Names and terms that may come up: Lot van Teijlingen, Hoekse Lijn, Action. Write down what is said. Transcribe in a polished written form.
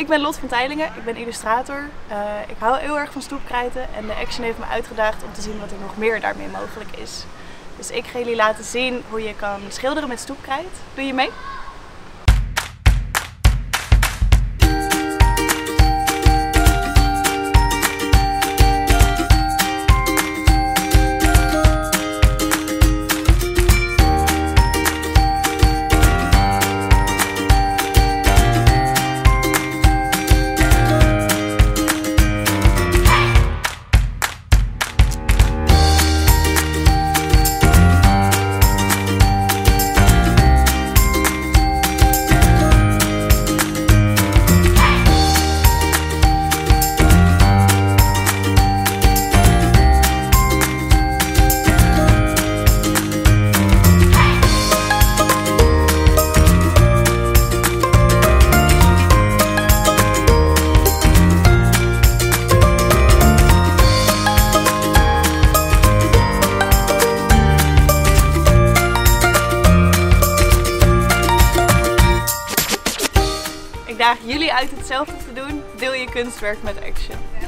Ik ben Lot van Teijlingen, ik ben illustrator. Ik hou heel erg van stoepkrijten en de Action heeft me uitgedaagd om te zien wat er nog meer daarmee mogelijk is. Dus ik ga jullie laten zien hoe je kan schilderen met stoepkrijt. Doe je mee? Ik daag jullie uit hetzelfde te doen. Deel je kunstwerk met Action.